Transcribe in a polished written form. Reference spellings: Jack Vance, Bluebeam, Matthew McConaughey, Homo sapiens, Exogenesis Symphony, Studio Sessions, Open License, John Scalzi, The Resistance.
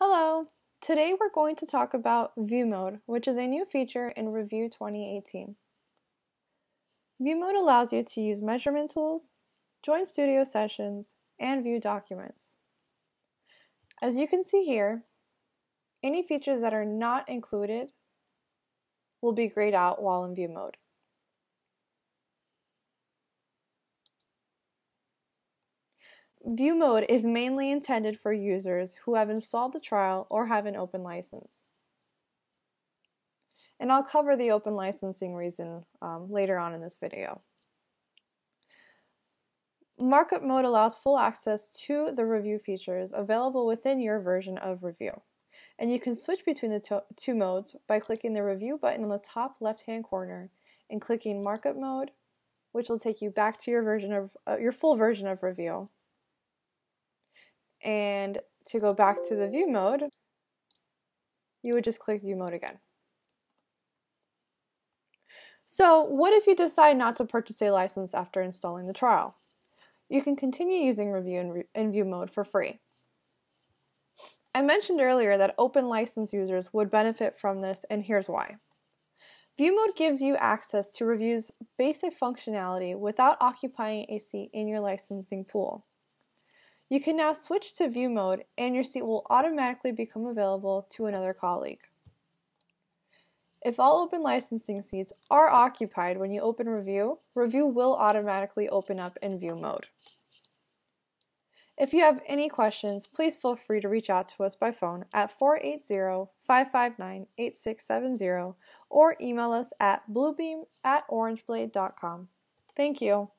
Hello! Today we're going to talk about View Mode, which is a new feature in Review 2018. View Mode allows you to use measurement tools, join Studio Sessions, and view documents. As you can see here, any features that are not included will be grayed out while in View Mode. View Mode is mainly intended for users who have installed the trial or have an open license. And I'll cover the open licensing reason later on in this video. Markup Mode allows full access to the review features available within your version of Review. And you can switch between the two modes by clicking the Review button in the top left-hand corner and clicking Markup Mode, which will take you back to your full version of Review. And to go back to the View Mode, you would just click View Mode again. So what if you decide not to purchase a license after installing the trial? You can continue using Review in View Mode for free. I mentioned earlier that open license users would benefit from this, and here's why. View Mode gives you access to Review's basic functionality without occupying a seat in your licensing pool. You can now switch to View Mode and your seat will automatically become available to another colleague. If all open licensing seats are occupied when you open Review, Review will automatically open up in View Mode. If you have any questions, please feel free to reach out to us by phone at 480-559-8670 or email us at bluebeam@orangeblade.com. Thank you.